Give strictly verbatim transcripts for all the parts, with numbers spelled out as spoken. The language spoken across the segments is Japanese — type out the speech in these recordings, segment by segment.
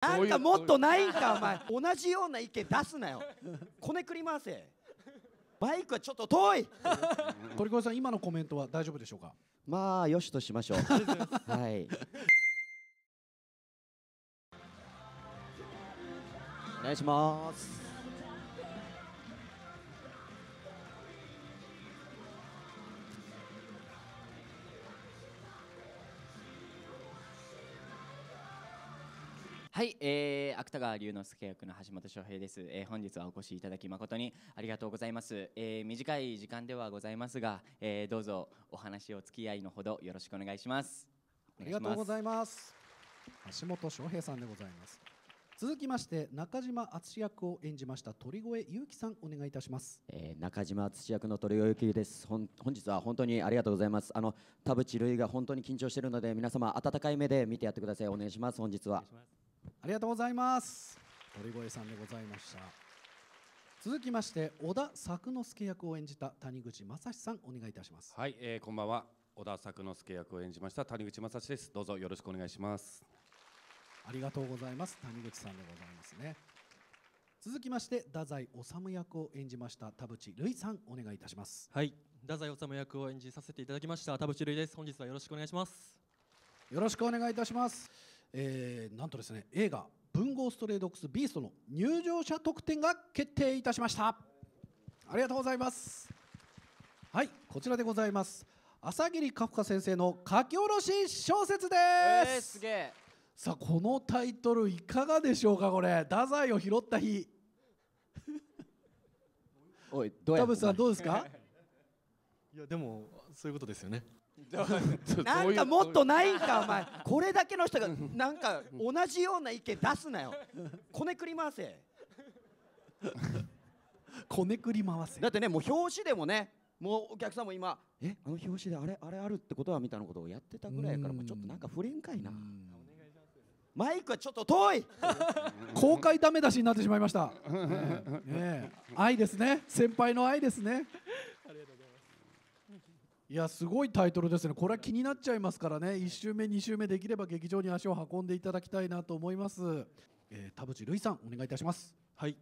なんかもっとないんかお前。同じような意見出すなよ。こねくり回せ。バイクはちょっと遠い。鳥越さん、今のコメントは大丈夫でしょうか。まあよしとしましょう。はい。お願いします。はい、えー、芥川龍之介役の橋本翔平です、えー、本日はお越しいただき誠にありがとうございます、えー、短い時間ではございますが、えー、どうぞお話お付き合いのほどよろしくお願いします。ありがとうございます。橋本翔平さんでございます。続きまして中島敦役を演じました鳥越優希さん、お願いいたします、えー、中島敦役の鳥越優希です。本日は本当にありがとうございます。あの田淵瑠唯が本当に緊張しているので、皆様温かい目で見てやってください。お願いします。本日はありがとうございます。鳥越さんでございました。続きまして小田作之助役を演じた谷口正史さん、お願いいたします。はい、えー、こんばんは。小田作之助役を演じました谷口正史です。どうぞよろしくお願いします。ありがとうございます。谷口さんでございますね。続きまして太宰治役を演じました田淵瑠唯さん、お願いいたします。はい、太宰治役を演じさせていただきました田淵瑠唯です。本日はよろしくお願いします。よろしくお願いいたします。えー、なんとですね、映画「文豪ストレイドッグスビースト」の入場者特典が決定いたしました。ありがとうございます。はい、こちらでございます。朝霧カフカ先生の書き下ろし小説です、えー、すげえ。さあ、このタイトルいかがでしょうか。これ太宰を拾った日おい、どうや、田淵さんどうですか。いや、でもそういうことですよね。なんかもっとないんかお前。これだけの人がなんか同じような意見出すなよ。こねくり回せ。こねくり回せ。だってね、もう表紙でもね、もうお客さんも今えあの表紙であれあれあるってことはみたいなことをやってたぐらいから、もうちょっとなんか触れんかいな。マイクはちょっと遠い。公開ダメ出しになってしまいました。ねえ、愛ですね。先輩の愛ですね。いや、すごいタイトルですね。これは気になっちゃいますからね。いち週目に週目できれば劇場に足を運んでいただきたいなと思います、えー、田淵瑠唯さん、お願いいたします。はい、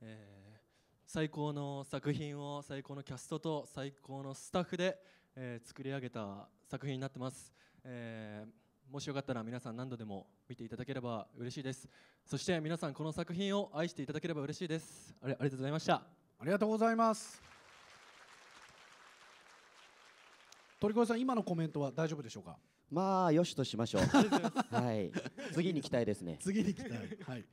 えー、最高の作品を最高のキャストと最高のスタッフで、えー、作り上げた作品になってます、えー、もしよかったら皆さん何度でも見ていただければ嬉しいです。そして皆さん、この作品を愛していただければ嬉しいです。あれ、ありがとうございました。ありがとうございます。鳥越さん、今のコメントは大丈夫でしょうか。まあよしとしましょう。はい、次に期待ですね。次に期待。はい。